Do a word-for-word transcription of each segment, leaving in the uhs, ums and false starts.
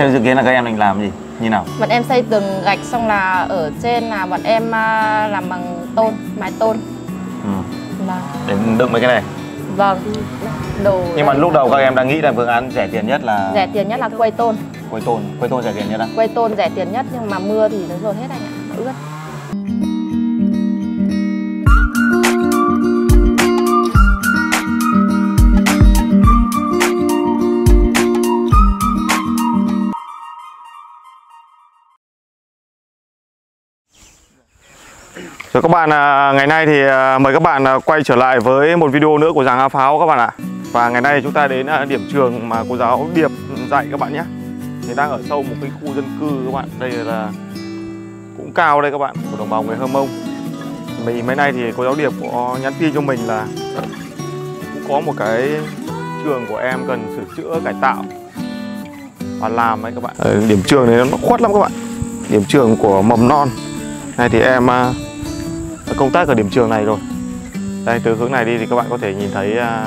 Theo dự kiến là các em định làm gì? Như nào? Bọn em xây tường gạch xong là ở trên là bọn em làm bằng tôn, mái tôn. Ừ. Vâng. Để đựng mấy cái này. Vâng. Đồ. Nhưng mà lúc đầu các em đang nghĩ là phương án rẻ tiền nhất là rẻ tiền nhất là quây tôn. Quây tôn, quây tôn rẻ tiền nhất à? Quây tôn rẻ tiền nhất nhưng mà mưa thì nó dồn hết anh ạ, nó ướt. Rồi các bạn, ngày nay thì mời các bạn quay trở lại với một video nữa của Giàng A Pháo các bạn ạ. Và ngày nay chúng ta đến điểm trường mà cô giáo Điệp dạy các bạn nhé. Thì đang ở sâu một cái khu dân cư các bạn. Đây là cũng cao đây các bạn, của đồng bào người H'mông. Mình mấy nay thì cô giáo Điệp có nhắn tin cho mình là cũng có một cái trường của em cần sửa chữa, cải tạo và làm đấy các bạn. Ở điểm trường này nó khuất lắm các bạn. Điểm trường của mầm non. Này thì em công tác ở điểm trường này rồi. Đây từ hướng này đi thì các bạn có thể nhìn thấy à,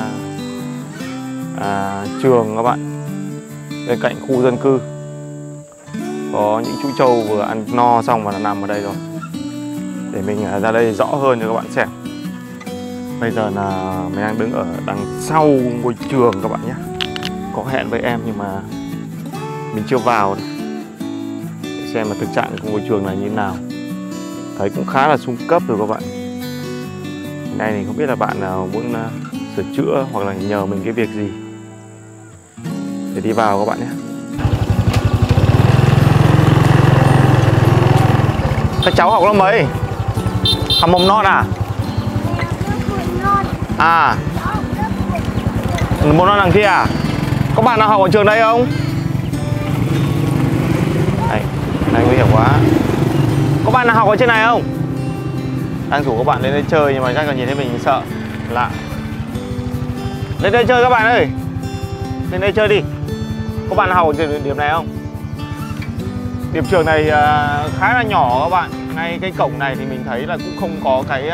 à, trường các bạn. Bên cạnh khu dân cư có những chú trâu vừa ăn no xong và nó nằm ở đây rồi. Để mình ra đây rõ hơn cho các bạn xem. Bây giờ là mình đang đứng ở đằng sau ngôi trường các bạn nhé. Có hẹn với em nhưng mà mình chưa vào đây. Để xem là thực trạng của ngôi trường này như thế nào. Thấy cũng khá là xuống cấp rồi các bạn. Hôm nay thì không biết là bạn nào muốn sửa chữa hoặc là nhờ mình cái việc gì để đi vào các bạn nhé. Các cháu học lớp mấy? Học mầm non à? À, mầm non đằng kia à? Các bạn nào học ở trường đây không? Đây, này nguy hiểm quá. Có bạn nào học ở trên này không? Đang rủ các bạn lên đây chơi nhưng mà chắc là nhìn thấy mình sợ. Lạ. Lên đây chơi các bạn ơi. Lên đây chơi đi. Có bạn nào học ở điểm này không? Điểm trường này khá là nhỏ các bạn. Ngay cái cổng này thì mình thấy là cũng không có cái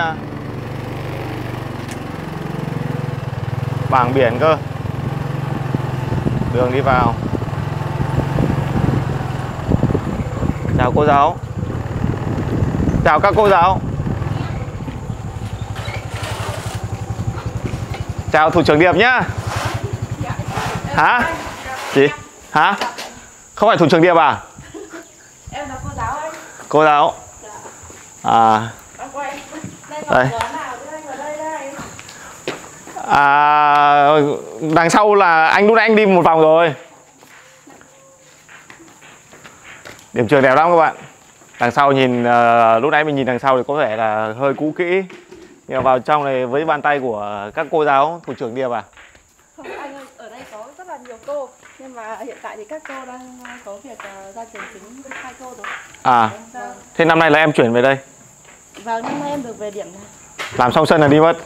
bảng biển cơ. Đường đi vào. Chào cô giáo. Chào các cô giáo. Chào thủ trưởng Điệp nhá. Hả? Chị? Hả? Không phải thủ trưởng Điệp à? Em là cô giáo ấy. Cô giáo. À. Đây. À, đằng sau là anh lúc nãy anh đi một vòng rồi. Điểm trường đẹp lắm các bạn. Đằng sau nhìn, uh, lúc nãy mình nhìn đằng sau thì có vẻ là hơi cũ kỹ. Nhưng mà vào trong này với bàn tay của các cô giáo, thủ trưởng Điệp à? Không, anh ơi, ở đây có rất là nhiều cô. Nhưng mà hiện tại thì các cô đang có việc uh, ra trường chính hai cô rồi. À, em, uh, thế năm nay là em chuyển về đây? Vâng, năm nay em được về điểm này. Làm xong sân là đi mất.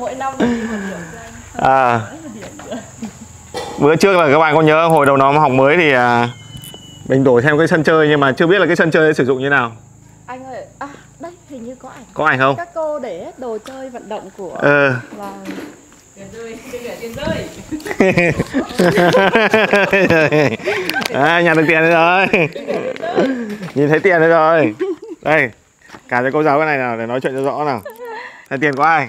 Mỗi năm thì một điểm cho anh. À. Bữa trước là các bạn có nhớ hồi đầu năm học mới thì... Uh, mình đổi thêm cái sân chơi nhưng mà chưa biết là cái sân chơi sử dụng như nào. Anh ơi, à, đây hình như có ảnh. Có ảnh không? Các cô để hết đồ chơi vận động của. Ờ. Và... à, nhận được tiền rồi. Nhìn thấy tiền rồi. Đây, cả cho cô giáo cái này nào để nói chuyện cho rõ nào. Là tiền có ai?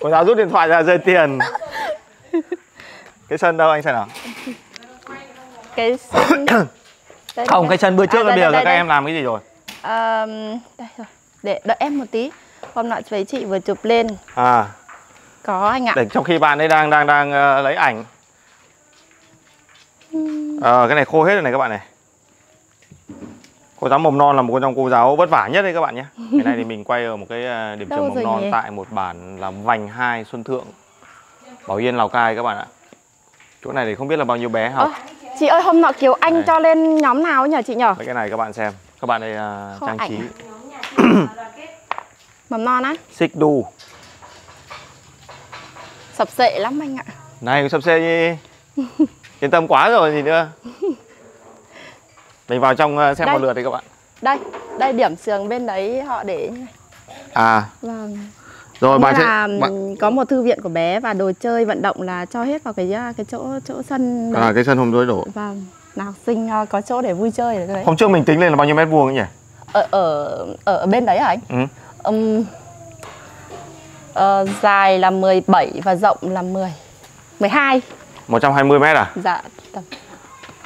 Cô giáo rút điện thoại ra rơi tiền. Cái sân đâu anh xem nào? Cái sân. Đây, không, đây. Cái sân bữa trước à, là bây giờ các đây. Em làm cái gì rồi? À, đây rồi. Để đợi em một tí. Hôm nọ với chị vừa chụp lên. À. Có anh ạ. Để trong khi bạn ấy đang đang đang uh, lấy ảnh. Uhm. À, cái này khô hết rồi này các bạn này. Cô giáo mầm non là một trong cô giáo vất vả nhất đấy các bạn nhé. Cái này thì mình quay ở một cái điểm trường mầm non nhỉ? Tại một bản là Vành hai Xuân Thượng, Bảo Yên, Lào Cai các bạn ạ. Chỗ này thì không biết là bao nhiêu bé học. À. Chị ơi, hôm nọ Kiều Anh này. Cho lên nhóm nào nhỉ chị nhở? Cái này các bạn xem. Các bạn đây uh, trang ảnh. Trí mầm non á? Xích đu. Sập sệ lắm anh ạ. Này, sập sệ gì? Yên tâm quá rồi gì nữa. Mình vào trong uh, xem đây. Một lượt đi các bạn. Đây, đây điểm sườn bên đấy họ để như này. À. Vâng. Rồi bà là sẽ... bà... có một thư viện của bé và đồ chơi vận động là cho hết vào cái cái chỗ chỗ sân đấy. À, cái sân hôm rối đổ. Vâng, là học sinh có chỗ để vui chơi đấy. Hôm trước mình tính lên là bao nhiêu mét vuông ấy nhỉ? Ở ở ở bên đấy hả anh? Ừ. Um, uh, dài là mười bảy và rộng là mười, mười hai. một trăm hai mươi mét à? Dạ. Tầm.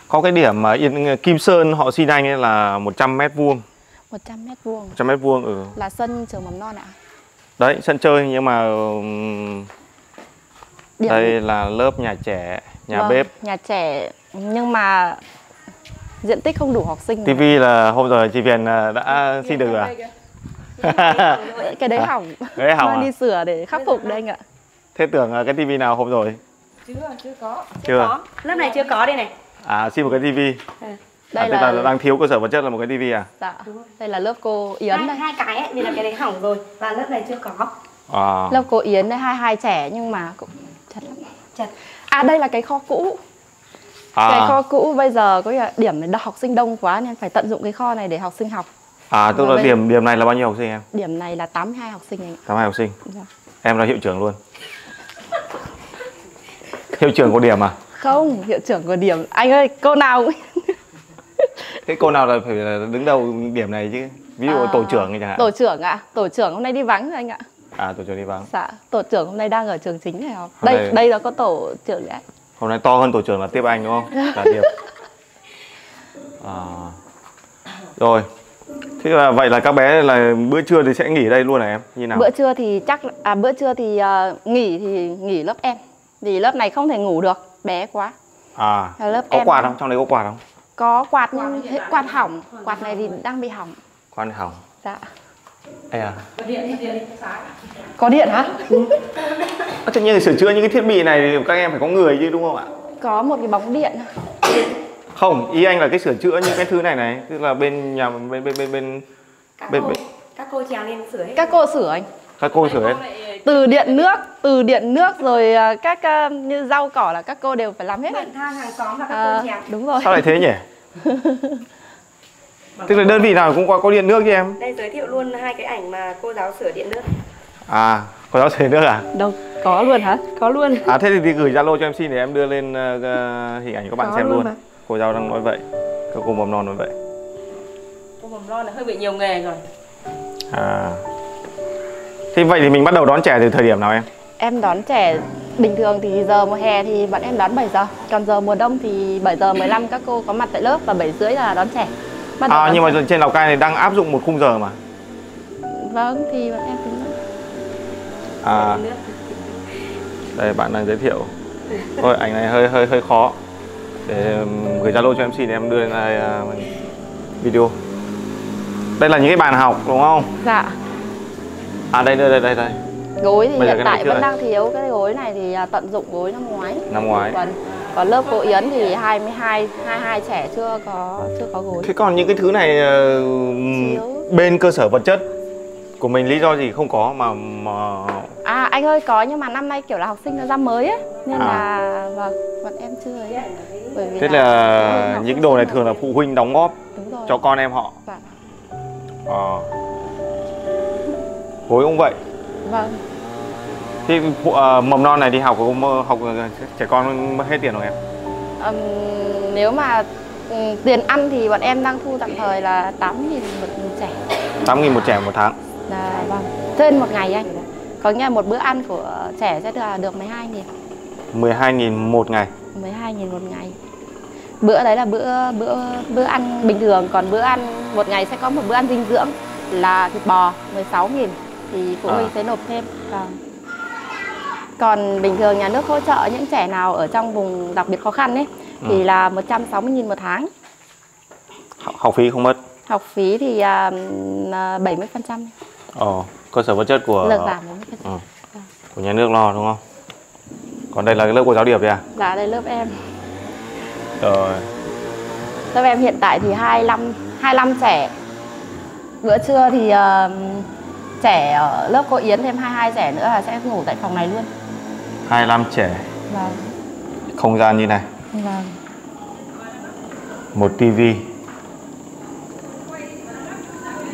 Có cái điểm mà Yên, Kim Sơn họ xin anh ấy là một trăm mét vuông. một trăm mét vuông. một trăm mét vuông ừ. Là sân trường mầm non ạ. À? Đấy, sân chơi nhưng mà điểm... đây là lớp nhà trẻ, nhà vâng, bếp, nhà trẻ nhưng mà diện tích không đủ học sinh. ti vi này. Là hôm rồi chị Viền đã xin được à? Cái đấy hỏng. Cái đấy hỏng. Mang đi sửa để khắc phục đây anh ạ. Thế tưởng cái tivi nào hôm rồi? Chưa, chưa có. Chưa, chưa có. Lớp này chưa có đây này. À, xin một cái tivi. À. Đây à, là... là đang thiếu cơ sở vật chất là một cái tivi à? Dạ. Đây là lớp cô Yến đây. Hai cái ấy, vì là cái đấy hỏng rồi và lớp này chưa có. À. Lớp cô Yến đây hai hai trẻ nhưng mà cũng chật lắm. Chật. À đây là cái kho cũ. À. Cái kho cũ bây giờ có điểm là học sinh đông quá nên phải tận dụng cái kho này để học sinh học. À tức và là bây... điểm điểm này là bao nhiêu học sinh em? Điểm này là tám mươi hai học sinh anh. tám mươi hai học sinh. Dạ. Em là hiệu trưởng luôn. Hiệu trưởng có điểm à? Không, hiệu trưởng có điểm. Anh ơi, cô nào cũng... Thế cô nào là phải là đứng đầu điểm này chứ? Ví dụ à, tổ trưởng chẳng hạn. Tổ trưởng ạ, à? Tổ trưởng hôm nay đi vắng rồi anh ạ. À, tổ trưởng đi vắng. Dạ, tổ trưởng hôm nay đang ở trường chính này học. Đây, đây, đây là có tổ trưởng đấy. Hôm nay to hơn tổ trưởng là tiếp anh đúng không? Là Điệp. À. Rồi. Thế là vậy là các bé là bữa trưa thì sẽ nghỉ đây luôn này em? Như nào? Bữa trưa thì chắc à bữa trưa thì uh, nghỉ thì nghỉ lớp em. Vì lớp này không thể ngủ được, bé quá. À. Là lớp có em quạt không? Trong đấy có quạt không? Có quạt nhưng quạt hỏng, quạt này thì đang bị hỏng. Quạt này hỏng. Dạ. Ê à. Có điện, có điện. Có điện hả? Chắc ừ. Nhiên sửa chữa những cái thiết bị này thì các em phải có người chứ đúng không ạ? Có một cái bóng điện. Không, ý anh là cái sửa chữa những cái thứ này này, tức là bên nhà bên bên bên bên các bên, cô, bên. Các cô trèo lên sửa hết. Các cô sửa anh. Các cô sửa hết. Từ điện nước, từ điện nước rồi các như rau cỏ là các cô đều phải làm hết. Bạn than hàng xóm và các à, cô trèo. Đúng rồi. Sao lại thế nhỉ? Tức là đơn vị nào cũng có, có điện nước chứ em. Đây giới thiệu luôn hai cái ảnh mà cô giáo sửa điện nước. À, cô giáo sửa điện nước à? Đâu, có luôn hả? Có luôn. À thế thì, thì gửi Zalo cho em xin để em đưa lên uh, hình ảnh các bạn có xem luôn. Mà. Cô giáo đang nói vậy. Các cô mầm non nói vậy. Cô mầm non là hơi bị nhiều nghề rồi. À. Thế vậy thì mình bắt đầu đón trẻ từ thời điểm nào em? Em đón trẻ bình thường thì giờ mùa hè thì bọn em đón bảy giờ. Còn giờ mùa đông thì bảy giờ mười lăm các cô có mặt tại lớp và bảy rưỡi là đón trẻ. Bắt à đón nhưng trẻ. Mà trên Lào Cai này đang áp dụng một khung giờ mà. Vâng thì bọn em tính. À. Đây bạn đang giới thiệu. Thôi ảnh này hơi hơi hơi khó. Để gửi Zalo cho em xin em đưa lên này uh, video. Đây là những cái bàn học đúng không? Dạ. À đây đây đây đây. Gối thì hiện tại vẫn đang thiếu cái gối này thì tận dụng gối năm ngoái. Năm ngoái. Còn, còn lớp cô Yến thì hai mươi hai, hai mươi hai trẻ chưa có chưa có gối. Thế còn những cái thứ này uh, bên cơ sở vật chất của mình lý do gì không có mà, mà... À anh ơi có nhưng mà năm nay kiểu là học sinh nó ra mới ấy nên à. Là vâng bọn em chưa ấy. Bởi vì thế là, là những đồ này thường là phụ huynh đóng góp cho con em họ. Dạ. À. Gối cũng vậy. Vâng. Thì uh, mầm non này đi học của học trẻ con hết tiền rồi em. Um, nếu mà um, tiền ăn thì bọn em đang thu tạm thời là tám nghìn một trẻ. tám nghìn một trẻ một tháng. Là vâng. Trên một ngày anh. Có nghĩa là một bữa ăn của trẻ sẽ được được mười hai nghìn. mười hai nghìn một ngày. mười hai nghìn một ngày. Bữa đấy là bữa bữa bữa ăn bình thường, còn bữa ăn một ngày sẽ có một bữa ăn dinh dưỡng là thịt bò mười sáu nghìn. Thì phụ huynh à. Sẽ nộp thêm à. Còn bình thường nhà nước hỗ trợ những trẻ nào ở trong vùng đặc biệt khó khăn ấy ừ. Thì là một trăm sáu mươi nghìn một tháng. Học phí không mất? Học phí thì uh, bảy mươi phần trăm. Ồ, cơ sở vật chất của được giảm ừ. À. Của nhà nước lo đúng không? Còn đây là lớp cô giáo Điệp đấy à? Dạ, đây lớp em. Rồi. Lớp em hiện tại thì hai mươi lăm, hai mươi lăm trẻ. Bữa trưa thì... Uh, trẻ ở lớp cô Yến thêm hai mươi hai trẻ nữa là sẽ ngủ tại phòng này luôn. hai mươi lăm trẻ. Vâng. Không gian như này. Vâng. Một tivi.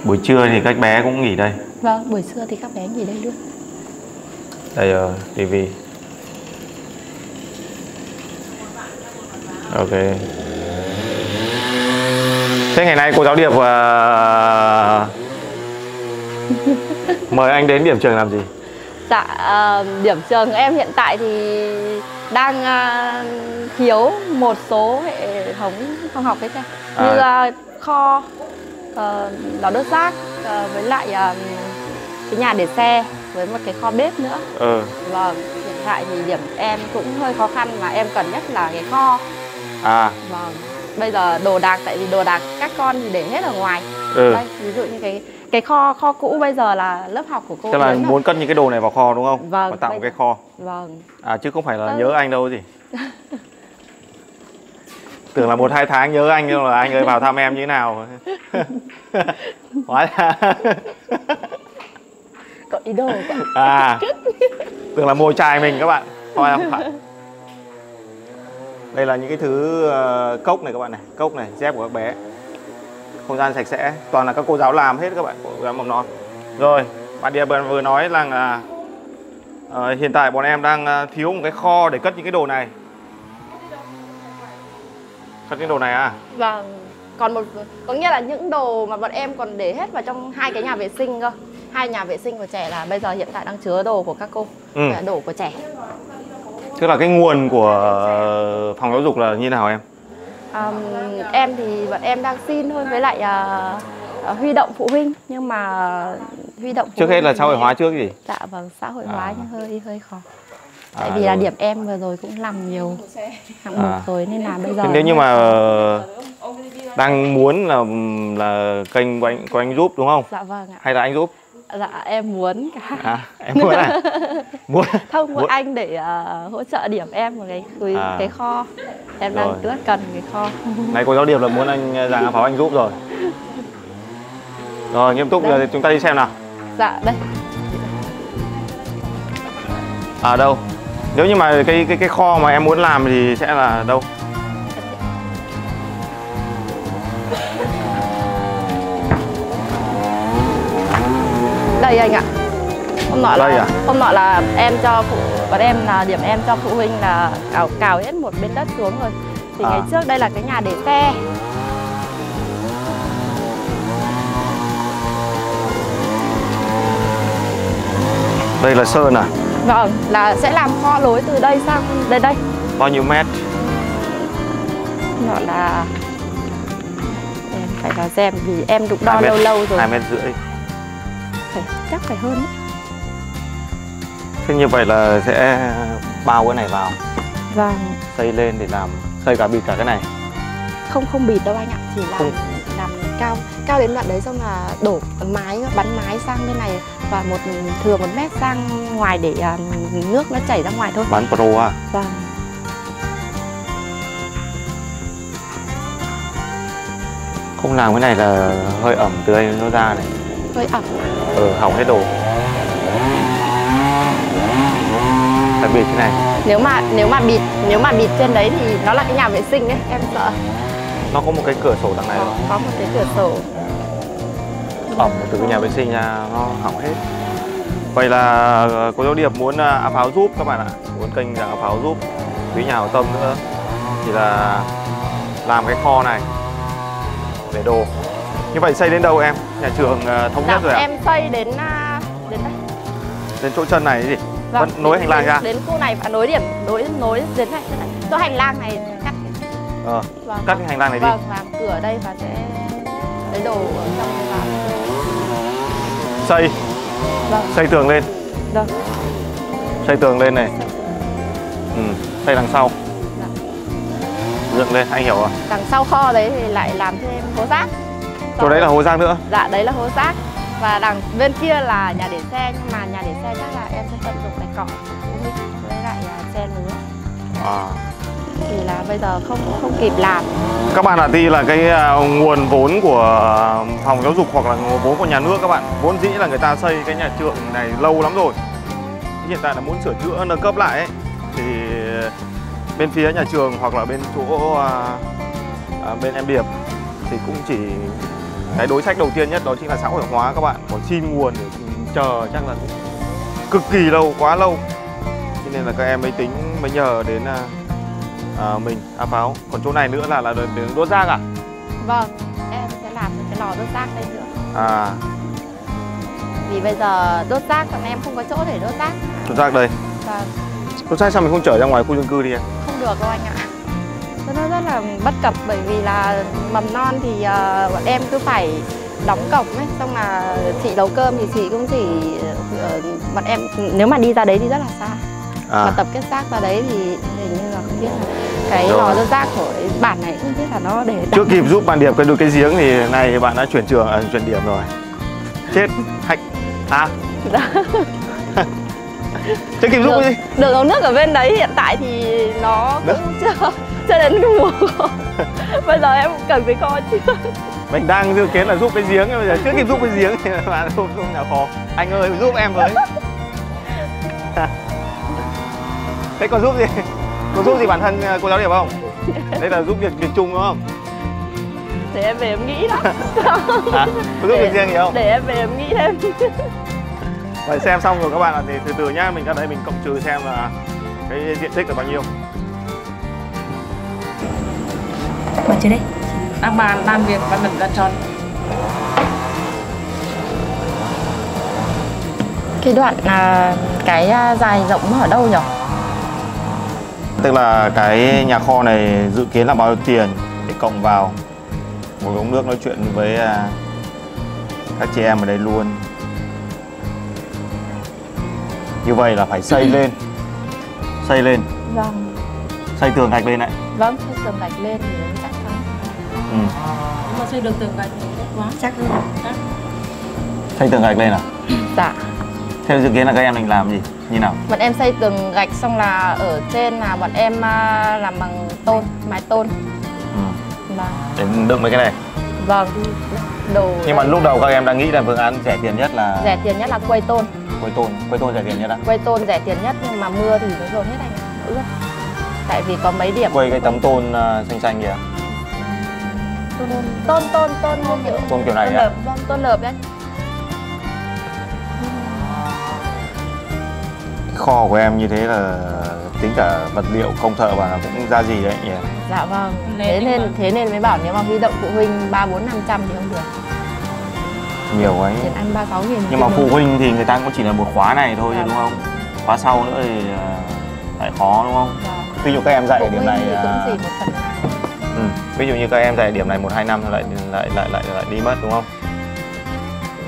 Buổi trưa thì các bé cũng nghỉ đây. Vâng, buổi trưa thì các bé nghỉ đây luôn. Đây rồi, ti vi. Ok. Thế ngày nay cô giáo Điệp uh, mời anh đến điểm trường làm gì? Dạ, uh, điểm trường em hiện tại thì đang uh, thiếu một số hệ thống phòng học đấy nha. Như à. uh, kho, uh, lò đốt rác, uh, với lại uh, cái nhà để xe, với một cái kho bếp nữa. Ừ. Và hiện tại thì điểm em cũng hơi khó khăn mà em cần nhất là cái kho. À. Và bây giờ đồ đạc, tại vì đồ đạc các con thì để hết ở ngoài. Ừ. Đây, ví dụ như cái cái kho kho cũ bây giờ là lớp học của cô. Tức là muốn cất những cái đồ này vào kho đúng không? Vâng. Và tạo một cái kho. Vâng. À chứ không phải là ừ. nhớ anh đâu gì. Tưởng là một hai tháng nhớ anh đâu là anh ơi vào thăm em như thế nào. Hóa ra. Có ý đồ quá. À. Tưởng là mồi chài mình các bạn. Thôi không phải. Đây là những cái thứ uh, cốc này các bạn này, cốc này, dép của các bé. Không gian sạch sẽ, toàn là các cô giáo làm hết các bạn, của giáo mầm non. Rồi, bạn Điệp vừa nói rằng là uh, hiện tại bọn em đang thiếu một cái kho để cất những cái đồ này. Cất những đồ này à? Vâng, còn một, có nghĩa là những đồ mà bọn em còn để hết vào trong hai cái nhà vệ sinh cơ. Hai nhà vệ sinh của trẻ là bây giờ hiện tại đang chứa đồ của các cô, ừ. đồ của trẻ. Tức là cái nguồn của phòng giáo dục là như nào em? À, em thì bọn em đang xin thôi với lại à, huy động phụ huynh, nhưng mà huy động trước hết là xã hội hóa trước gì? Dạ vâng, xã hội à. hóa nhưng hơi hơi khó. À, tại vì rồi. là điểm em vừa rồi cũng làm nhiều hạng mục à. rồi nên là bây giờ. Thế nếu như mà đang muốn là là kênh của anh, của anh giúp đúng không? Dạ vâng ạ. Hay là anh giúp? Dạ em muốn cả. À, em muốn à? Muốn. Thông qua anh để uh, hỗ trợ điểm em một cái cái, à. cái kho. Em rồi. đang rất cần cái kho. Này cô giáo Điệp là muốn anh Giàng A Pháo anh giúp rồi. Rồi nghiêm túc đây. Rồi chúng ta đi xem nào. Dạ đây. À đâu? Nếu như mà cái cái cái kho mà em muốn làm thì sẽ là đâu? Đây anh ạ. Hôm nọ là à? hôm nọ là em cho phụ bọn em là điểm em cho phụ huynh là cào cào hết một bên đất xuống rồi. Thì à. ngày trước đây là cái nhà để xe. Đây là sơn à? Vâng, là sẽ làm kho lối từ đây sang đây đây. Bao nhiêu mét? Nọ là em phải vào xem vì em đụng đo lâu lâu rồi. hai mét rưỡi. Phải, chắc phải hơn đấy. Thế như vậy là sẽ bao cái này vào. Vâng. Xây lên để làm, xây cả bịt cả cái này. Không không bịt đâu anh ạ, chỉ là làm, làm cao cao đến đoạn đấy xong là đổ mái, bắn mái sang bên này và một thừa một mét sang ngoài để uh, nước nó chảy ra ngoài thôi. Bắn pro à? Vâng. Không làm cái này là hơi ẩm từ đây nó ra này. Hơi ẩm. Ừ, hỏng hết đồ. Đặc biệt thế này. Nếu mà nếu mà bịt nếu mà bịt trên đấy thì nó là cái nhà vệ sinh đấy, em sợ. Nó có một cái cửa sổ đằng này không? Có một cái cửa sổ. Ẩm từ cái nhà vệ sinh ra nó hỏng hết. Vậy là cô giáo Điệp muốn A Pháo giúp các bạn ạ, muốn kênh Giàng A Pháo giúp, quý nhà hảo tâm nữa thì là làm cái kho này để đồ. Như vậy xây đến đâu em? Nhà trường thống nhất rồi ạ? Em xây đến đến đây. Đến chỗ chân này gì? Vâng, vẫn nối đến, hành lang ra. Đến khu này và nối điểm nối nối đến này, chỗ này. Chỗ hành lang này cắt. Ờ. Vâng, cắt cái hành lang này vâng, đi. Vâng, làm cửa ở đây và sẽ lấy đồ ở trong và xây. Vâng. Xây tường lên. Được. Xây tường lên này. Xây. Ừ, xây đằng sau. Được. Dựng lên, anh hiểu rồi. Đằng sau kho đấy thì lại làm thêm hố rác. Chỗ đấy là hố rác nữa? Dạ, đấy là hố rác. Và đằng bên kia là nhà để xe. Nhưng mà nhà để xe chắc là em sẽ tận dụng cái cỏ với lại xe nữa. À. Thì là bây giờ không không kịp làm. Các bạn ạ, tuy là cái nguồn vốn của phòng giáo dục hoặc là nguồn vốn của nhà nước các bạn, vốn dĩ là người ta xây cái nhà trường này lâu lắm rồi. Hiện tại là muốn sửa chữa, nâng cấp lại ấy, thì bên phía nhà trường hoặc là bên chỗ à, bên em Điệp thì cũng chỉ cái đối sách đầu tiên nhất đó chính là xã hội hóa các bạn. Còn xin nguồn để chờ chắc là cực kỳ lâu, quá lâu. Cho nên là các em mới tính, mới nhờ đến à, mình, A Pháo. Còn chỗ này nữa là là đến đốt rác à? Vâng, em sẽ làm một cái lò đốt rác đây nữa. À, vì bây giờ đốt rác còn em không có chỗ để đốt rác. Đốt rác đây? Vâng. Đốt rác sao mình không chở ra ngoài khu dân cư đi em? Không được đâu anh ạ. Nó rất là bất cập, bởi vì là mầm non thì uh, bọn em cứ phải đóng cổng ấy, xong là chị nấu cơm thì chị cũng chỉ uh, bọn em nếu mà đi ra đấy thì rất là xa. À, mà tập kết rác ra đấy thì hình như là không biết là cái lò đốt rác của bản này không biết là nó để chưa kịp giúp bạn Điệp cái được cái giếng thì này bạn đã chuyển trường à, chuyển điểm rồi. Chết hạch à? Chưa kịp giúp được, gì được ống nước ở bên đấy hiện tại thì nó cũng chưa chưa đến cái mùa. Bây giờ em cũng cần với con chứ. Mình đang dự kiến là giúp cái giếng, bây giờ chưa kịp giúp cái giếng thì bạn không nhà khó. Anh ơi giúp em với. Thế còn giúp gì? Còn giúp gì bản thân cô giáo Điệp không? Đây là giúp việc việc chung đúng không? Để em về em nghĩ đó. À, có giúp việc riêng gì không? Để em về em nghĩ thêm. Vậy xem xong rồi các bạn ạ, thì từ từ nhá, mình ra đây mình cộng trừ xem là cái diện tích là bao nhiêu. Ngồi chơi đi. Các bạn làm việc và mình ra tròn. Cái đoạn là cái dài rộng ở đâu nhỉ? Tức là cái nhà kho này dự kiến là bao nhiêu tiền để cộng vào. Một ống nước nói chuyện với các chị em ở đây luôn. Như vậy là phải xây lên. Xây lên. Vâng. Xây tường gạch lên ạ. Vâng, xây tường gạch lên thì nó chắc hơn. Ừ. Nhưng mà xây được tường gạch thì quá chắc hơn. Chắc. Xây tường gạch lên à? Dạ. Theo dự kiến là các em mình làm gì? Như nào? Bọn em xây tường gạch xong là ở trên là bọn em làm bằng tôn, mái tôn. Ừ. Vâng. Để đựng mấy cái này. Vâng. Đồ. Nhưng mà lúc đầu các em đang nghĩ là phương án rẻ tiền nhất là rẻ tiền nhất là quây tôn. Quây tôn, quây tôn rẻ tiền nhất ạ? Quây tôn rẻ tiền nhất nhưng mà mưa thì nó dồn hết anh ạ, nó ướt. Tại vì có mấy điểm quây cái tấm tôn uh, xanh xanh kìa. Tôn tôn tôn tôn kiểu tôn kiểu này ạ. Tôn, tôn lợp đấy. Kho của em như thế là tính cả vật liệu công thợ và cũng ra gì đấy nhỉ? Dạ vâng. Thế nên thế nên mới bảo nếu mà huy động phụ huynh ba bốn năm trăm thì không được. Nhiều ấy. Tiền ăn ba mươi sáu nghìn. Nhưng mà phụ huynh thì người ta cũng chỉ là một khóa này thôi, dạ, đúng không? Khóa sau nữa thì lại khó đúng không? Dạ. Ví dụ các em dạy ở điểm này thì cũng chỉ một phần hai. Ừ. Ví dụ như các em dạy điểm này một hai năm thì lại lại lại lại lại đi mất đúng không?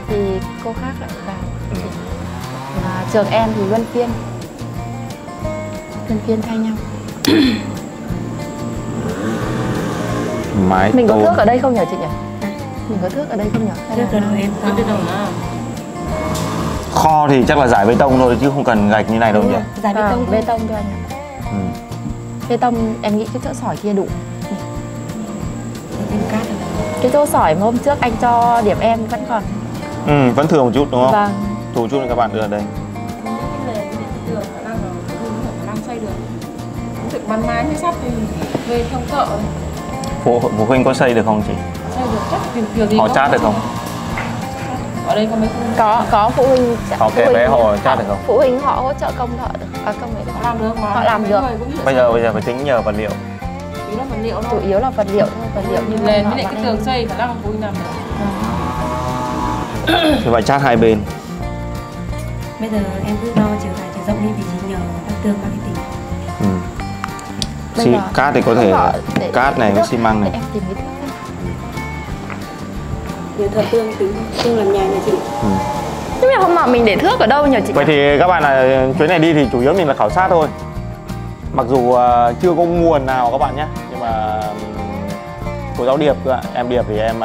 Thì cô khác lại vào. Ừ. À, trường em thì luân phiên. Luân phiên thay nhau. Mái mình có thước ở đây không nhỉ chị nhỉ? Mình có thước ở đây không nhỉ? Thước ở đâu em? Thước ở đâu mà? Kho thì chắc là giải bê tông thôi chứ không cần gạch như này đâu nhỉ? Giải bê tông, bê tông thôi anh ạ. Ừ. Bê tông em nghĩ cái chỗ sỏi kia đủ. Em cắt. Cái chỗ sỏi mà hôm trước anh cho điểm em vẫn còn. Ừ, vẫn thừa một chút đúng không? Vâng. Thừa một chút là các bạn đưa ở đây. Đang xây được. Thực bằng mái với sắt thì về thông cỡ. Phụ phụ huynh có xây được không chị? Họ chat được không? Ở đây có mấy phụ huynh? Có, có phụ huynh. Họ kể bé họ chat được không? Phụ huynh họ hỗ trợ công thợ được. À, công ấy được. Họ làm được mà. Họ làm được. Bây giờ bây giờ phải tính nhờ vật liệu. Chủ yếu là vật liệu thôi. Chủ yếu là vật liệu thôi, vật liệu như lên với lại cái tường xây phải làm phụ huynh làm được. Thì phải chat hai bên. Bây giờ em cứ lo chiều dài chiều rộng đi vì chỉ nhờ các tường marketing. Ừ. Cát thì có thể cát này với xi măng này. Người thợ tương tính tương làm nhà nhà chị. Ừ. Nhưng mà hôm nọ mình để thước ở đâu nhờ chị? Vậy thì các bạn là chuyến này đi thì chủ yếu mình là khảo sát thôi. Mặc dù uh, chưa có nguồn nào các bạn nhé, nhưng mà cô giáo Điệp, em Điệp thì em uh,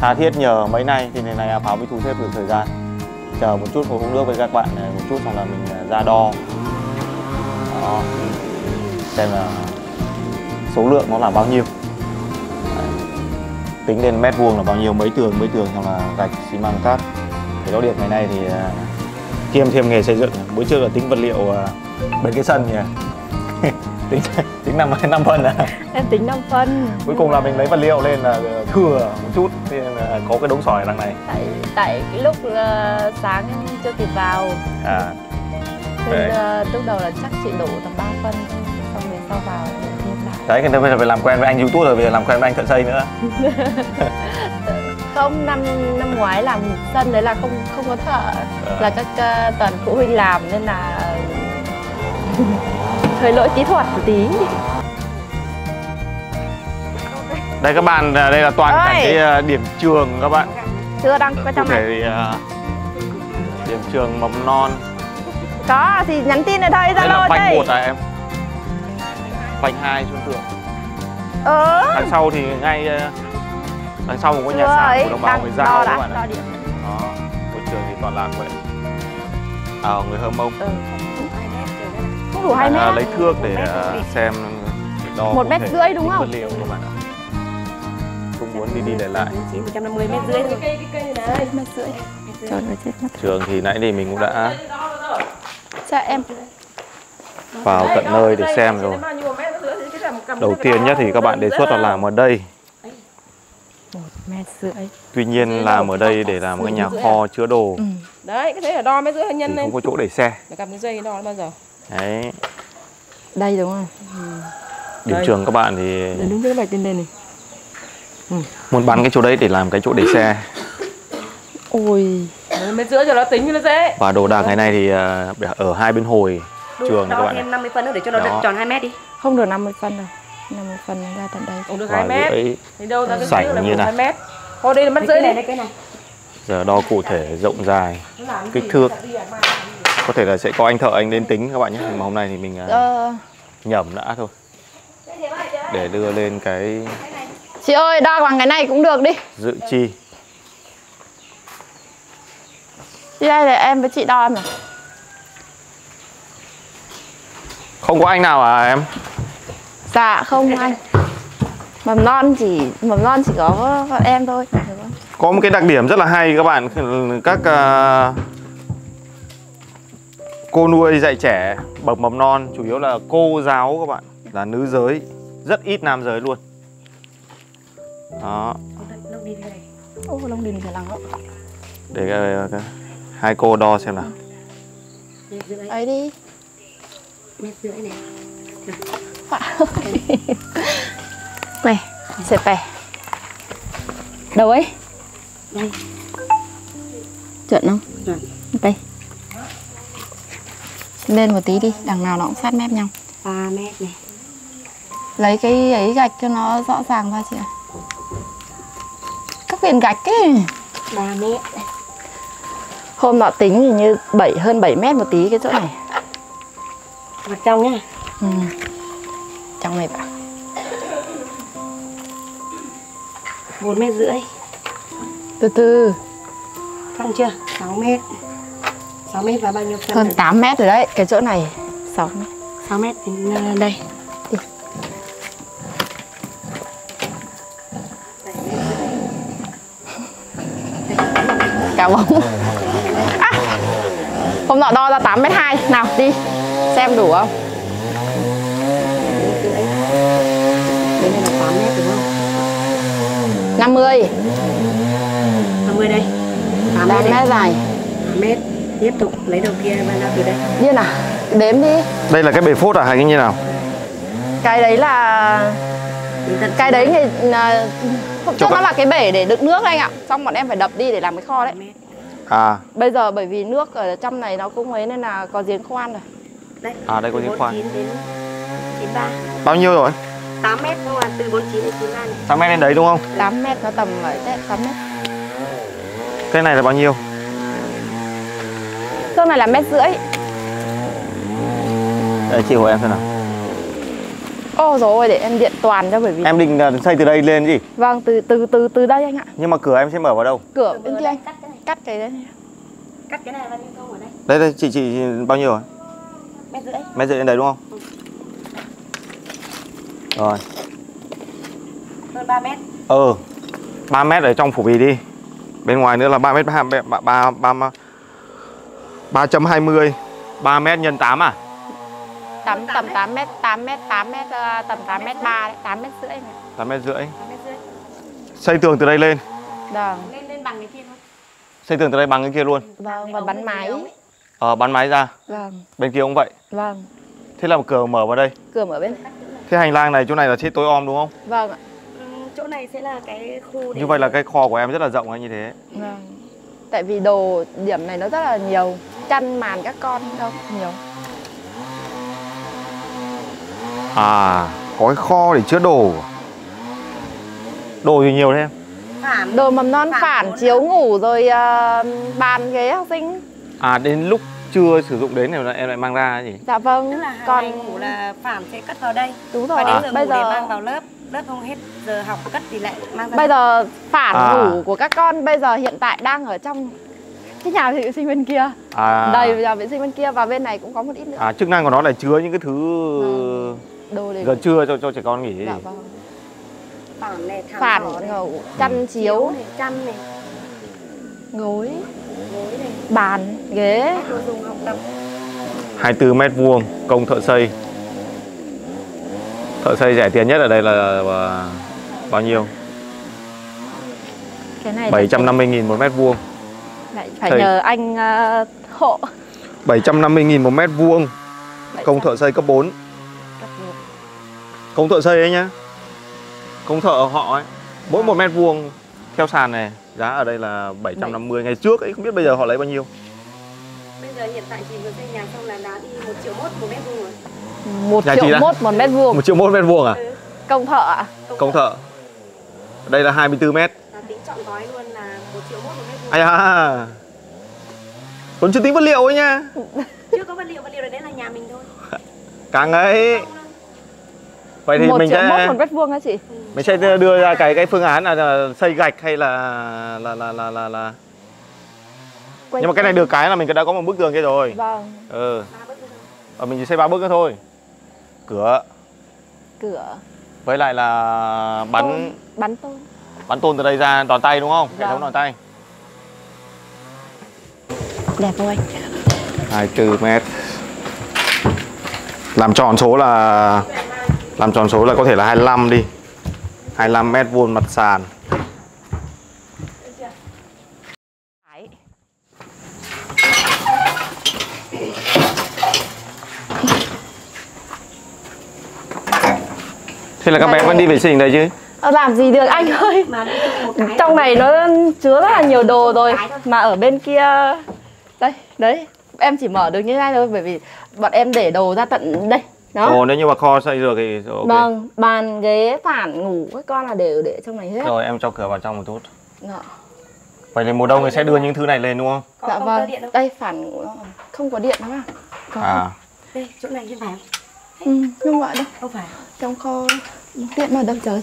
tha thiết nhờ mấy nay, thì nên này Pháo mới thu xếp được thời gian. Chờ một chút ngồi uống nước với các bạn một chút xong là mình ra đo. Đó. Xem là số lượng nó là bao nhiêu. Tính lên mét vuông là bao nhiêu, mấy tường mấy tường xong là gạch xi măng cát. Cái giáo Điệp ngày nay thì kiêm thêm nghề xây dựng, bữa trước là tính vật liệu bên cái sân nhỉ. tính tính năm năm phân à? Em tính năm phân. Cuối cùng là mình lấy vật liệu lên là thừa một chút nên là có cái đống sỏi đằng này. Tại tại cái lúc uh, sáng em chưa kịp vào. À. Nên uh, lúc đầu là chắc chị đổ tầm ba phân, xong rồi sau vào để thêm lại. Đấy, cái bây giờ phải làm quen với anh YouTube rồi, bây giờ làm quen với anh thợ xây nữa. Không, năm năm ngoái làm sân đấy là không không có thợ, à. Là các uh, toàn phụ huynh làm nên là hơi lỗi kỹ thuật một tí. Đây các bạn, đây là toàn cả cái điểm trường các bạn. Chưa đăng có trong này. Thì, uh, điểm trường mầm non. Có thì nhắn tin ở đây ra lô đây. Đây là vành một à em. Vành hai xuống tường. Ờ. Ừ. Đằng sau thì ngay đằng sau một ngôi nhà sàn của đồng bào người Dao các bạn ạ. Đó, ngôi trường thì toàn là vậy. À, người H'mông. Ừ. Không đủ hai mét. Lấy thước để mét xem đo một mét rưỡi đúng không? Liệu các bạn ạ. Không muốn đi đi lại lại. một trăm năm mươi mét rưỡi thôi. Cây cây này, mét rưỡi. Trời ơi chết mất. Trường thì nãy thì mình cũng đã dạ, em vào tận nơi để xem rồi. Đầu tiên nhất thì các bạn đề xuất là làm ở đây. Tuy nhiên làm ở đây để làm một cái nhà kho chứa đồ. Đấy, cái thế là đo mét rưỡi nhân lên. Không có chỗ để xe. Cầm cái dây đo bao giờ. Đấy. Đây đúng không? Điểm trường các bạn thì muốn bắn cái chỗ đấy để làm cái chỗ để xe. Ôi. Mét rưỡi cho nó tính cho nó dễ. Và đồ đạc ngày nay thì ở hai bên hồi đúng trường này các bạn. Đo thêm năm mươi phân nữa để cho nó đó. Tròn hai mét đi. Không được năm mươi phân rồi. năm mươi phân ra tận đây. Không được hai mét. Thì đâu ra cái chữ là như hai mét. Thôi đây là mét rưỡi này đây cái này. Giờ đo cụ thể rộng dài, kích thước. Có thể là sẽ có anh thợ anh lên tính các bạn nhé. Nhưng mà hôm nay thì mình ờ. nhẩm đã thôi. Để đưa lên cái. Chị ơi đo bằng cái này cũng được đi. Dự chi. Đi đây để em với chị đo em này. Không có anh nào à em? Dạ không anh. Mầm non chỉ mầm non chỉ có bọn em thôi. Có một cái đặc điểm rất là hay các bạn, các uh, cô nuôi dạy trẻ bậc mầm non chủ yếu là cô giáo các bạn, là nữ giới, rất ít nam giới luôn. Đó. Ô Long Điền phải lắng lắm. Để cái, cái, hai cô đo xem nào. Ấy đi. Mét rưỡi này. Này, sẽ phải. Đâu ấy? Đây. Chuẩn không? Chuẩn. Đây. Lên một tí đi, đằng nào nó cũng sát mép nhau. ba mét này. Lấy cái ấy gạch cho nó rõ ràng ra chị ạ. Các viên gạch ấy. ba mét này. Hôm nọ tính thì như bảy hơn bảy mét một tí cái chỗ này. Mặt trong nhá. Ừ. Trong này bạn. bốn mét rưỡi. Từ từ. Xong chưa? sáu mét. sáu mét và bao nhiêu phân? Hơn rồi? tám mét rồi đấy, cái chỗ này sáu mét. sáu mét đến đây. Đi. Cả bóng. À, hôm nọ đo ra tám mét hai. Nào đi. Xem đủ không? Đến đây là tám mét đúng không? năm mươi. năm mươi đây. tám mét dài. tám mét. Tiếp tục lấy đầu kia ban ra từ đây. Như nào? Đếm đi. Đây là cái bể phốt à hay cái như nào? Cái đấy là cái đấy thì là... hôm trước nó là cái bể để đựng nước anh ạ. Xong bọn em phải đập đi để làm cái kho đấy. À. Bây giờ bởi vì nước ở trong này nó cũng ấy nên là có giếng khoan rồi. Đây. À đây có giếng khoan. chín ba. Bao nhiêu rồi? tám mét thôi à, từ bốn chín đến chín ba này. tám mét lên đấy đúng không? tám mét nó tầm ở đấy, tám mét. Cái này là bao nhiêu? Cái này là mét rưỡi. Đây chị của em xem nào. Ô dồi ôi, để em điện toàn cho bởi vì em định xây từ đây lên gì? Vâng, từ từ từ từ đây anh ạ. Nhưng mà cửa em sẽ mở vào đâu? Cửa bên kia anh. Cắt cái này. Cắt cái đấy. Cắt cái này vào bên công ở đây. Đây đây chị chị bao nhiêu rồi? Mét rưỡi. Mét rưỡi lên đấy đúng không? Ừ. Rồi. Hơn ba mét. Ờ. ba mét ở trong phủ bì đi. Bên ngoài nữa là ba mét ba ba ba ba chấm hai mươi. ba mét nhân tám à? tầm tầm tám mét, tám mét, tám mét, tầm tám mét ba đấy, tám mét rưỡi. tám mét rưỡi. Xây tường từ đây lên. Vâng. Lên lên bằng cái kia luôn. Xây tường từ đây bằng cái kia luôn. Vâng, và bắn máy. Ờ, bắn máy ra. Vâng. Bên kia cũng vậy. Vâng. Thế là một cửa mở vào đây. Cửa mở bên. Thế hành lang này chỗ này là chết tối om đúng không? Vâng ạ. Ừ, chỗ này sẽ là cái khu đấy. Như vậy là cái kho của em rất là rộng hay như thế. Vâng. Tại vì đồ điểm này nó rất là nhiều, chăn màn các con đâu nhiều. À, có cái kho để chứa đồ. Đồ thì nhiều thế em. Phản, đồ mầm non phản, phản chiếu ngủ rồi uh, bàn ghế học sinh. À, đến lúc chưa sử dụng đến thì em lại mang ra gì? Dạ vâng. Tức là còn ngủ là phản sẽ cất vào đây. Đúng rồi. Và đến giờ à, ngủ giờ... để mang vào lớp. Lớp không hết giờ học cất thì lại mang ra. Bây giờ phản à. ngủ của các con bây giờ hiện tại đang ở trong cái nhà vệ sinh bên kia. À. Đầy nhà vệ sinh bên kia và bên này cũng có một ít nữa. À, chức năng của nó là chứa những cái thứ à. Đồ để... gần trưa cho cho trẻ con nghỉ. Dạ vâng. Phản này, phản ngủ, chăn chiếu, chăn này, gối, gối này, bàn, ghế, đồ dùng học tập. hai mươi tư mét vuông, công thợ xây. Thợ xây rẻ tiền nhất ở đây là bao nhiêu? Cái này bảy trăm năm mươi nghìn một mét vuông. Lại phải thầy. Nhờ anh uh, hộ. bảy trăm năm mươi nghìn một mét vuông. Công thợ xây cấp bốn. cấp bốn. Công thợ xây ấy nhá. Công thợ họ ấy. Mỗi một mét vuông theo sàn này giá ở đây là bảy trăm năm mươi. Ngày trước ấy không biết bây giờ họ lấy bao nhiêu. Bây giờ hiện tại chị vừa xây nhà xong là đã đi một triệu mốt một mét vuông rồi. Một triệu mốt một mét vuông. Một triệu mốt mét vuông à? Ừ. Công thợ ạ? À? Công, Công thợ. Đây là hai mươi tư mét. Là tính chọn gói luôn là một triệu mốt một mét vuông. Ai à. Còn chưa tính vật liệu ấy nha. Chưa có vật liệu, vật liệu đấy là nhà mình thôi. Càng ấy. Vậy thì một mình sẽ mốt một mét vuông hả chị? Ừ. Mình sẽ đưa ra cái cái phương án là xây gạch hay là là là là là, là... Nhưng mà cái này được cái là mình đã có một bức tường kia rồi. Vâng. Ừ. Ở mình chỉ xây ba bước nữa thôi. Cửa. Cửa. Với lại là bắn tôn. Bắn tôn. Bắn tôn từ đây ra đòn tay đúng không? Hệ thống đòn tay. Đẹp không anh? hai mươi tư mét. Làm tròn số là làm tròn số là có thể là hai mươi lăm đi. hai mươi lăm mét vuông mặt sàn. Thế là các bé vẫn đi vệ sinh đây chứ? Làm gì được anh ơi. Trong này nó chứa rất là nhiều đồ rồi. Mà ở bên kia. Đây, đấy. Em chỉ mở được như thế này thôi. Bởi vì bọn em để đồ ra tận đây. Đó. Ồ, nếu như mà kho xây rồi thì ok. Vâng, bàn, ghế, phản, ngủ các con là đều để trong này hết. Rồi, em cho cửa vào trong một chút. Đó. Vậy thì mùa đông thì sẽ đưa những thứ này lên đúng không? Dạ vâng, đây phản ngủ. Không có điện lắm à? Có. À. Đây, chỗ này như phải không? Ừ, không gọi đâu. Không phải. Trong kho tiện mà đâu trời.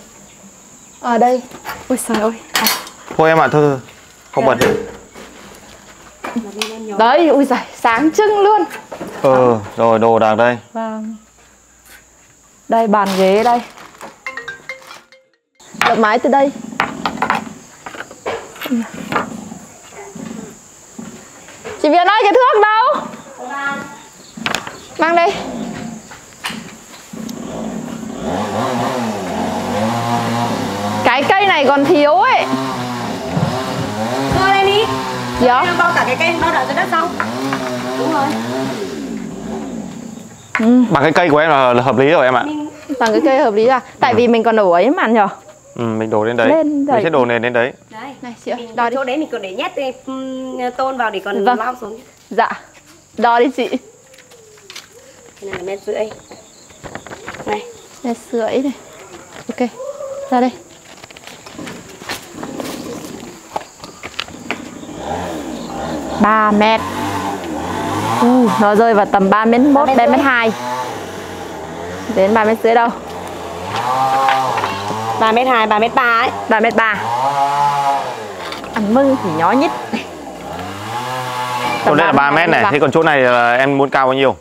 Ở đây. Ôi trời ơi. À. Thôi em ạ, à, thôi, thôi. Không bật được. Đấy, ui giời, sáng trưng luôn. Ừ, à. Rồi đồ đạc đây. Vâng. Đây bàn ghế đây. Lợp mái từ đây. Chị Việt ơi, cái thước đâu? Mang đây. Cái cây này còn thiếu ấy. Đưa lên đi. Dạ. Bao cả cái cây nó đợi dưới đất xong. Đúng rồi. Ừ. Bằng cái cây của em là hợp lý rồi em ạ. Mình... Bằng cái cây hợp lý à? Tại ừ. vì mình còn đổ ấy màn nhở. Ừ, mình đổ lên đấy. Lên mình sẽ đổ nền lên đấy. Đấy. Này chị ơi, đo đi. Chỗ đấy mình còn để nhét tôn vào để còn vâng. lao xuống. Dạ. Đo đi chị. Cái này là mét rưỡi. Này. Mét rưỡi này. Ok. Ra đây. ba mét. Ừ, nó rơi vào tầm ba mét một, ba mét hai. Đến ba mét rưỡi đâu. ba mét hai, ba mét ba ấy, ba mét ba. Ăn mưng thì nhó nhít. Chỗ đây là ba mét này, thế còn chỗ này là em muốn cao bao nhiêu?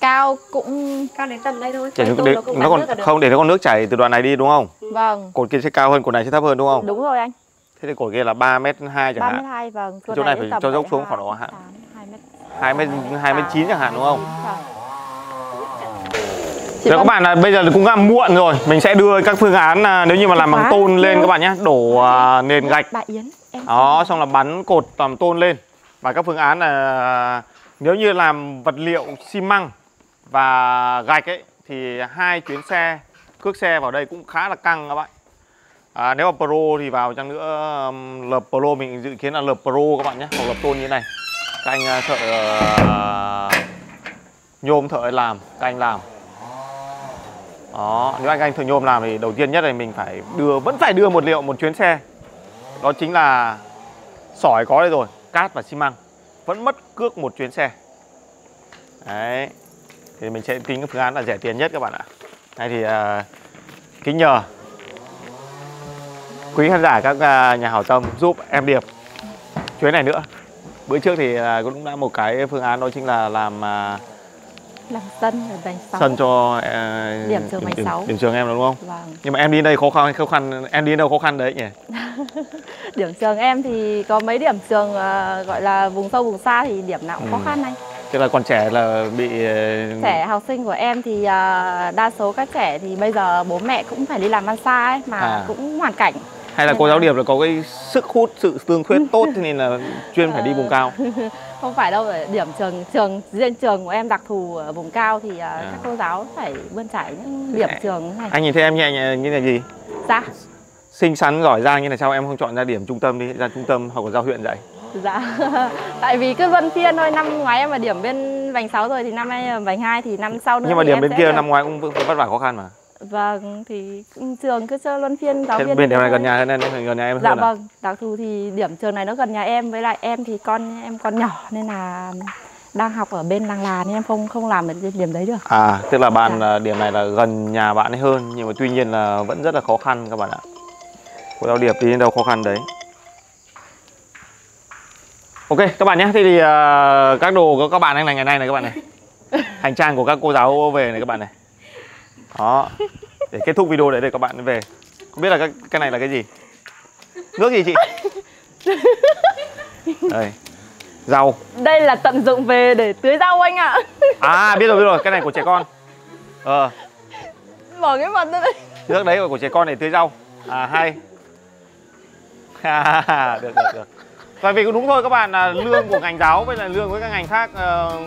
Cao cũng cao đến tầm đây thôi. Để, để, nó, nó còn không để nó còn nước chảy từ đoạn này đi đúng không? Vâng. Cột kia sẽ cao hơn, cột này sẽ thấp hơn đúng không? Đúng rồi anh. Thế thì cột kia là ba mét hai chẳng hạn. ba mét hai vâng. Chỗ này phải cho dốc xuống khoảng độ hai mét chín chẳng hạn đúng không? Nếu các bạn là bây giờ cũng là muộn rồi, mình sẽ đưa các phương án nếu như mà làm bằng tôn lên các bạn nhé, đổ nền gạch. Đó, xong là bắn cột làm tôn lên. Và các phương án là nếu như làm vật liệu xi măng và gạch ấy thì hai chuyến xe cước xe vào đây cũng khá là căng các bạn. À, nếu mà pro thì vào chăng nữa lợp pro, mình dự kiến là lợp pro các bạn nhé, hoặc lợp tôn như thế này. Các anh thợ nhôm thợ làm, các anh làm. Đó, nếu anh anh thợ nhôm làm thì đầu tiên nhất là mình phải đưa vẫn phải đưa một liệu một chuyến xe. Đó chính là sỏi có đây rồi, cát và xi măng. Vẫn mất cước một chuyến xe. Đấy. Thì mình sẽ tính cái phương án là rẻ tiền nhất các bạn ạ. Đây thì uh, kính nhờ quý khán giả, các uh, nhà hảo tâm giúp em Điệp chuyến này nữa. Bữa trước thì uh, cũng đã một cái phương án, đó chính là làm uh, làm sân ở sân cho uh, điểm trường mày sáu, điểm trường em đúng không? Vâng. Nhưng mà em đi đây khó khăn khó khăn em đi đâu khó khăn đấy nhỉ? Điểm trường em thì có mấy điểm trường uh, gọi là vùng sâu vùng xa thì điểm nào cũng ừ. khó khăn anh. Tức là còn trẻ là bị... Trẻ học sinh của em thì uh, đa số các trẻ thì bây giờ bố mẹ cũng phải đi làm ăn xa ấy mà à. cũng hoàn cảnh. Hay là nên cô là... giáo Điệp là có cái sức hút, sự tương thuyết tốt nên là chuyên phải đi vùng cao. Không phải đâu, điểm trường trường riêng trường của em đặc thù ở vùng cao thì uh, à. các cô giáo phải bươn trải những điểm à. trường này. Anh nhìn thấy em nhẹ như là gì? Dạ. Xinh xắn giỏi giang như này, sao em không chọn ra điểm trung tâm đi, ra trung tâm hoặc là ra huyện dạy? Dạ, tại vì cứ luân phiên thôi, năm ngoái em mà điểm bên Vành sáu rồi thì năm nay Vành hai thì năm sau nữa. Nhưng mà điểm bên kia được... năm ngoái cũng vất vả khó khăn mà. Vâng, thì trường cứ cho luân phiên giáo thế viên. Bên điểm này gần nhà nên gần nhà em. Dạ hơn vâng, à? Đặc thù thì điểm trường này nó gần nhà em, với lại em thì con em còn nhỏ nên là đang học ở bên làng là nên em không không làm ở điểm đấy được. À, tức là bạn dạ. điểm này là gần nhà bạn ấy hơn, nhưng mà tuy nhiên là vẫn rất là khó khăn các bạn ạ. Cô giáo Điệp đi đến đâu khó khăn đấy. Ok các bạn nhé, thế thì uh, các đồ của các bạn này ngày nay này các bạn này. Hành trang của các cô giáo về này các bạn này. Đó. Để kết thúc video đấy để các bạn về. Không biết là các, cái này là cái gì? Nước gì chị? Đây. Rau. Đây là tận dụng về để tưới rau anh ạ. À biết rồi biết rồi, cái này của trẻ con. Ờ. Bỏ cái mặt ra đây. Nước đấy của trẻ con để tưới rau. À hay. À, được được được. Tại vì cũng đúng thôi các bạn, là lương của ngành giáo với là lương với các ngành khác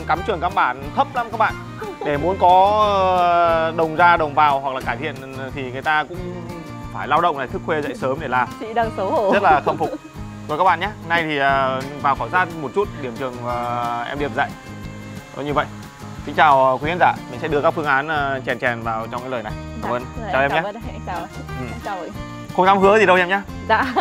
cắm trường cắm bản thấp lắm các bạn. Để muốn có đồng ra đồng vào hoặc là cải thiện thì người ta cũng phải lao động này, thức khuya dậy sớm để làm. Chị đang xấu hổ. Rất là khâm phục. Rồi các bạn nhé, nay thì vào khảo sát một chút điểm trường em Điệp dạy. Đó như vậy. Xin chào quý khán giả, mình sẽ đưa các phương án chèn chèn vào trong cái lời này. Cảm ơn. Chào, chào em nhé. Chào. Ừ. Chào. Không dám hứa gì đâu em nhé. Dạ.